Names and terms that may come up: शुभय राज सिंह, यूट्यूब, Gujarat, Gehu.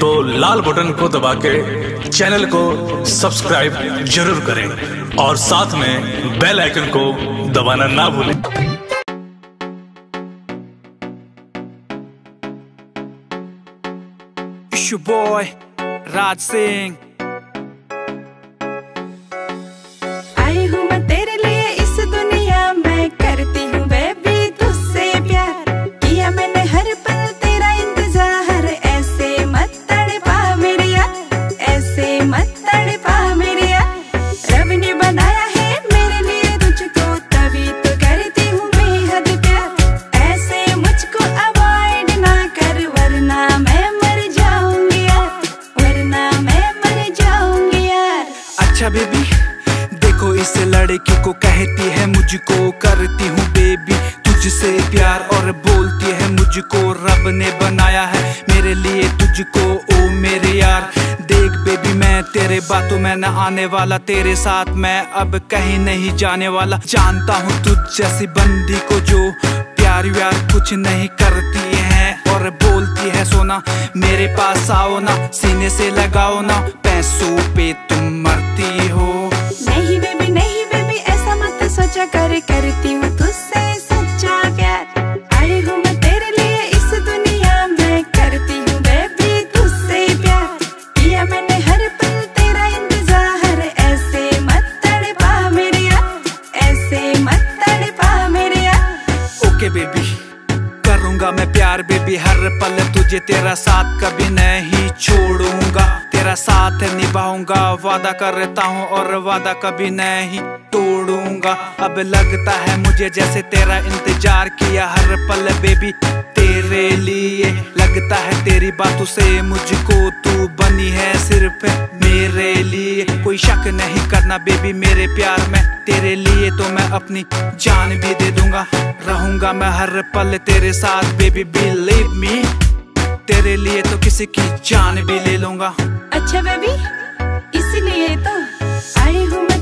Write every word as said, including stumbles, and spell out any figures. तो लाल बटन को दबा के चैनल को सब्सक्राइब जरूर करें और साथ में बेल आइकन को दबाना ना भूलें। शुभय राज सिंह। आई हूँ मैं तेरे लिए इस दुनिया में, करती हूँ बेबी तुझसे प्यार, किया मैंने हर पल तेरा इंतजार। ऐसे मत तड़पा मेरे यार, ऐसे मत तड़पा मेरे यार। रब ने बनाया है मेरे लिए तुझको, तभी तो करती हूँ बेहद प्यार। ऐसे मुझको अवॉइड ना कर, वरना मैं अच्छा बेबी। देखो इस लड़की को, कहती है मुझको, करती हूँ बेबी तुझसे प्यार, और बोलती है मुझको रब ने बनाया है मेरे लिए तुझको। ओ मेरे यार देख बेबी, मैं तेरे बातों में न आने वाला, तेरे साथ मैं अब कहीं नहीं जाने वाला। जानता हूँ तुझ जैसी बंदी को जो प्यार व्यार कुछ नहीं करती है और बोलती है सोना। मेरे पास आओ ना, सीने से लगाओ ना, पैसों पे तुम मरती हो। नहीं बेबी नहीं बेबी, ऐसा मत सोचा कर, करती हूँ तुझसे सच्चा प्यार। आई हूँ मैं तेरे लिए इस दुनिया में, करती हूँ बेबी तुझसे प्यार, किया मैंने हर पल तेरा इंतजार। ऐसे मत तड़पा मेरे यार, ऐसे मत तड़पा मेरे यार। ओके बेबी करूँगा मैं प्यार बेबी हर पल तुझे, तेरा साथ कभी नहीं छोड़ूंगा, तेरा साथ निभाऊंगा। वादा करता हूँ और वादा कभी नहीं तोड़ूंगा। अब लगता है मुझे जैसे तेरा इंतजार किया हर पल बेबी तेरे लिए। लगता है तेरी बातों से मुझको, तू बनी है सिर्फ मेरे लिए। कोई शक नहीं करना बेबी मेरे प्यार में, तेरे लिए तो मैं अपनी जान भी दे दूंगा। रहूंगा मैं हर पल तेरे साथ बेबी, बिलीव मी, तेरे लिए तो किसी की जान भी ले लूंगा। अच्छा बेबी, इसलिए तो आई हूँ।